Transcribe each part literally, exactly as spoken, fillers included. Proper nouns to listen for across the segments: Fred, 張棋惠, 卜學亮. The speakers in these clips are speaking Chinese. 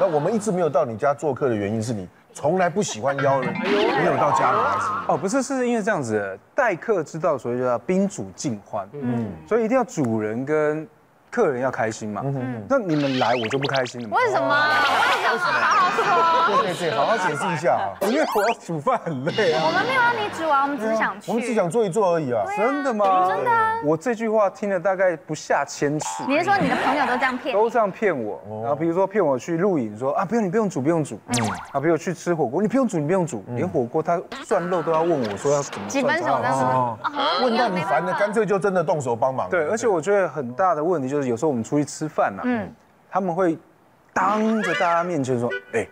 那我们一直没有到你家做客的原因是你从来不喜欢邀人，没有到家里来。哦，不是，是因为这样子，待客之道所谓叫宾主尽欢，嗯，所以一定要主人跟客人要开心嘛。嗯，那你们来我就不开心了嘛？为什么？为什么？好好说。对对对，好好解释一下啊，因为我要煮饭很累啊。我们没有让你煮啊，我们只是想去。我们只想坐一坐而已啊。真的吗？真的。我这句话听了大概不下千次。你是说你的朋友都这样骗？都这样骗我。然后比如说骗我去露营，说啊不用你不用煮不用煮。嗯。啊，比如去吃火锅，你不用煮你不用煮，连火锅他涮肉都要问我说要怎么几分熟的。哦。问到你烦了，干脆就真的动手帮忙。对，而且我觉得很大的问题就是有时候我们出去吃饭呐，嗯，他们会当着大家面前说，哎，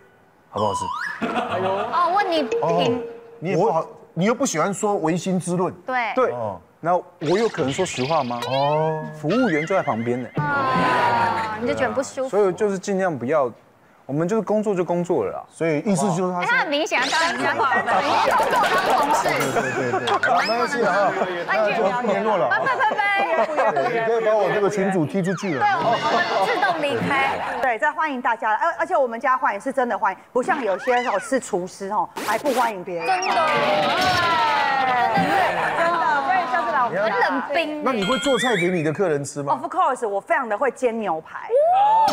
好不好吃？哎呦。哦，问你评。你也不好，你又不喜欢说唯心之论。对。对。 那我有可能说实话吗？哦，服务员就在旁边呢，你就觉得不舒服。所以就是尽量不要，我们就是工作就工作了啦。所以意思就是他，他很明显当人家工作当同事。对对对，没关系啊，那就联络了。拜拜拜拜。你可以把我这个群组踢出去了。对，我们自动离开。对，再欢迎大家了。而而且我们家欢迎是真的欢迎，不像有些哦是厨师哦还不欢迎别人。真的。真的。 很冷冰。那你会做菜给你的客人吃吗 ？Of course， 我非常的会煎牛排，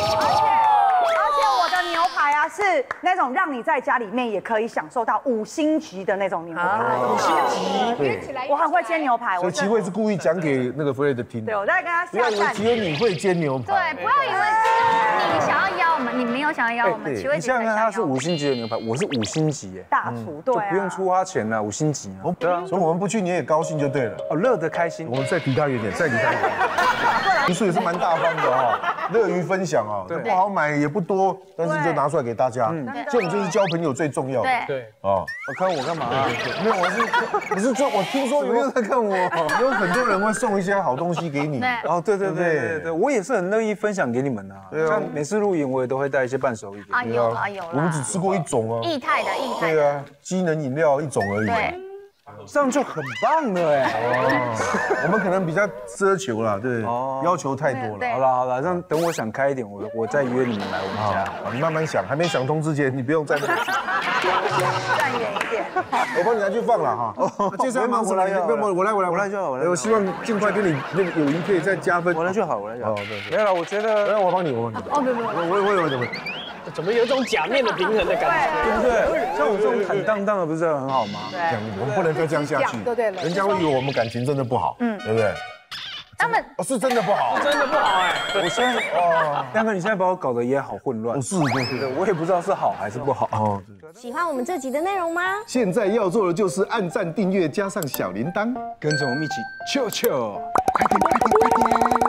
而且而且我的牛排啊是那种让你在家里面也可以享受到五星级的那种牛排。五星级，对，我很会煎牛排。所以齐慧是故意讲给那个 Fred 听。对，我在跟他下蛋。不要以为只有你会煎牛排。对，不要以为只有你想要邀我们，你没有想要邀我们。齐慧，你想想看，他是五星级的牛排，我是五星级耶，大厨对，不用出花钱了，五星级。对啊，所以我们不去你也高兴就对了。哦，乐得。 开心，我们再离他远点，再离他远点。叔叔也是蛮大方的哈，乐于分享啊，不好买也不多，但是就拿出来给大家。这种就是交朋友最重要的。对，哦，看我干嘛？没有，我是，不是说我听说你又在看我，有很多人会送一些好东西给你。哦，对对对对对，我也是很乐意分享给你们啊。像每次露营，我也都会带一些伴手礼。啊有啊有。我们只吃过一种哦，液态的液态。对啊，机能饮料一种而已。对。 这样就很棒了哎！我们可能比较奢求啦，对，要求太多了。好了好了，让等我想开一点，我我再约你们来我们家。你慢慢想，还没想通之前，你不用再站远一点。我帮你拿去放了哈。介绍吗？我来，我我来我来我来就好。我希望尽快跟你那个友谊可以再加分。我来就好，我来就好。没有了，我觉得。来，我帮你，我帮你。哦，没有没有，我我我我。 怎么有种假面的平衡的感觉，对不对？像我这种坦荡荡的，不是很好吗？对，我们不能再这样下去，对对对，人家会以为我们感情真的不好，嗯，对不对？他们是真的不好，真的不好哎！我现在哦，亮哥，你现在把我搞得也好混乱，是，对对对，我也不知道是好还是不好哦。喜欢我们这集的内容吗？现在要做的就是按赞、订阅，加上小铃铛，跟着我们一起啾啾，快点快点快点！